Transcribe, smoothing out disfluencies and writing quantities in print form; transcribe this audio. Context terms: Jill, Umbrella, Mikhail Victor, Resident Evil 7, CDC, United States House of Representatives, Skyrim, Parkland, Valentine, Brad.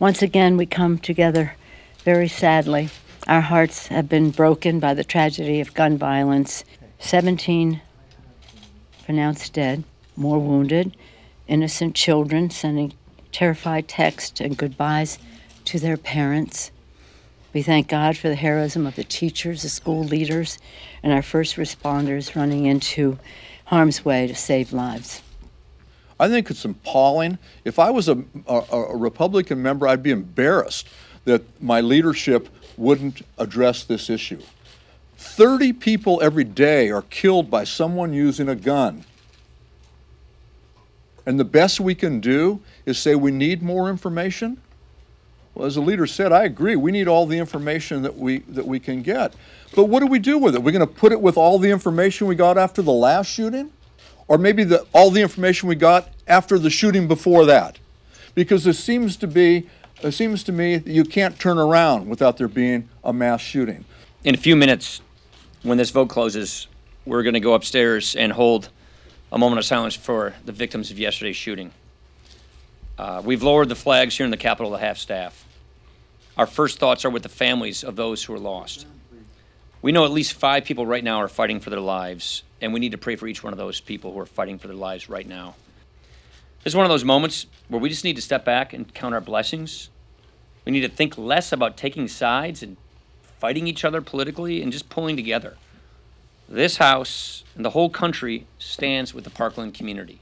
Once again, we come together very sadly. Our hearts have been broken by the tragedy of gun violence. 17 pronounced dead, more wounded, innocent children sending terrified texts and goodbyes to their parents. We thank God for the heroism of the teachers, the school leaders, and our first responders running into harm's way to save lives. I think it's appalling. If I was a Republican member, I'd be embarrassed that my leadership wouldn't address this issue. 30 people every day are killed by someone using a gun. And the best we can do is say we need more information. Well, as the leader said, I agree. We need all the information that we can get. But what do we do with it? We're going to put it with all the information we got after the last shooting? Or maybe all the information we got after the shooting before that? Because it seems to me that you can't turn around without there being a mass shooting. In a few minutes, when this vote closes, we're going to go upstairs and hold a moment of silence for the victims of yesterday's shooting. We've lowered the flags here in the Capitol to half-staff. Our first thoughts are with the families of those who are lost. We know at least 5 people right now are fighting for their lives, and we need to pray for each one of those people who are fighting for their lives right now. This is one of those moments where we just need to step back and count our blessings. We need to think less about taking sides and fighting each other politically and just pulling together. This House and the whole country stands with the Parkland community.